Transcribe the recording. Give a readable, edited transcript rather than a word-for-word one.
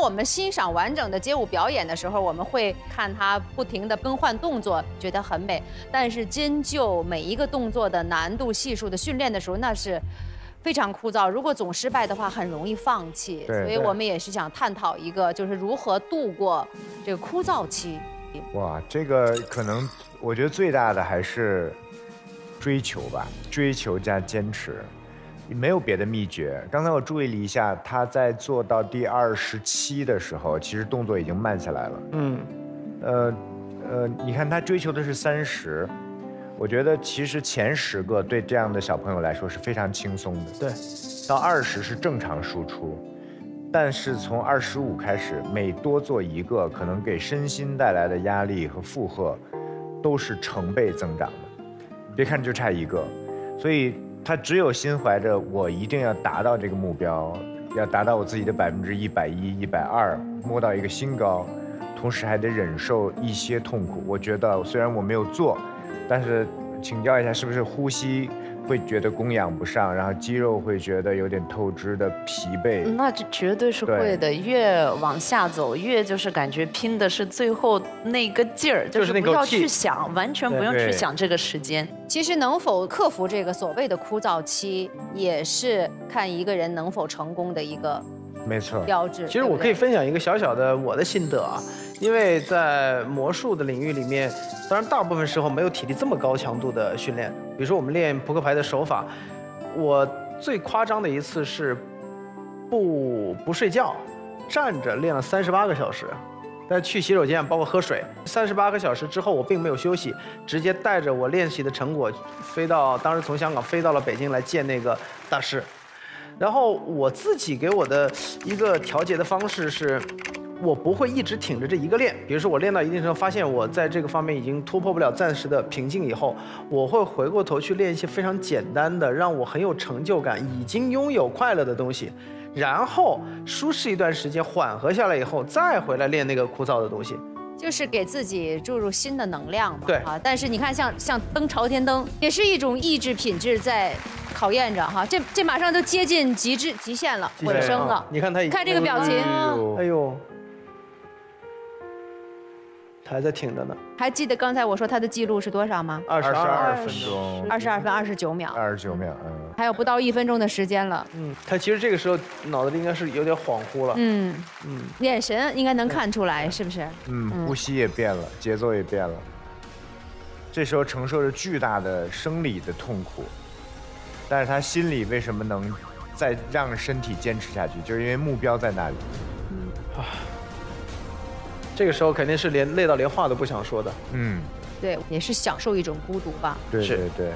当我们欣赏完整的街舞表演的时候，我们会看它不停地更换动作，觉得很美。但是针就每一个动作的难度系数的训练的时候，那是非常枯燥。如果总失败的话，很容易放弃。所以我们也是想探讨一个，就是如何度过这个枯燥期。哇，这个可能我觉得最大的还是追求吧，追求加坚持。 没有别的秘诀。刚才我注意了一下，他在做到第27的时候，其实动作已经慢下来了。你看他追求的是30，我觉得其实前10个对这样的小朋友来说是非常轻松的。对，到20是正常输出，但是从25开始，每多做一个，可能给身心带来的压力和负荷都是成倍增长的。别看就差一个，所以。 他只有心怀着我一定要达到这个目标，要达到我自己的110%、120%，摸到一个新高，同时还得忍受一些痛苦。我觉得虽然我没有做，但是请教一下，是不是呼吸会觉得供氧不上，然后肌肉会觉得有点透支的疲惫？那这绝对是会的，越往下走越就是感觉拼的是最后那个劲儿，就是不要去想，完全不用去想这个时间。 其实能否克服这个所谓的枯燥期，也是看一个人能否成功的一个标志。没错。其实我可以分享一个小小的我的心得啊，因为在魔术的领域里面，当然大部分时候没有体力这么高强度的训练。比如说我们练扑克牌的手法，我最夸张的一次是不睡觉，站着练了38个小时。 但去洗手间，包括喝水，38个小时之后我并没有休息，直接带着我练习的成果，当时从香港飞到了北京来见那个大师。然后我自己给我的一个调节的方式是，我不会一直挺着这一个练。比如说我练到一定程度，发现我在这个方面已经突破不了暂时的瓶颈以后，我会回过头去练一些非常简单的，让我很有成就感、已经拥有快乐的东西。 然后舒适一段时间，缓和下来以后，再回来练那个枯燥的东西，就是给自己注入新的能量嘛。对啊，但是你看像登朝天灯，也是一种意志品质在考验着哈。这马上都接近极限了，尾声了。你看他，看这个表情，哎呦，他还在挺着呢。还记得刚才我说他的记录是多少吗？22分钟，22分29秒，29秒，嗯。 还有不到1分钟的时间了。他其实这个时候脑子里应该是有点恍惚了。眼神应该能看出来，是不是？呼吸也变了，节奏也变了。这时候承受着巨大的生理的痛苦，但是他心里为什么能再让身体坚持下去？就是因为目标在那里。这个时候肯定是累到连话都不想说的。对，也是享受一种孤独吧。对对对。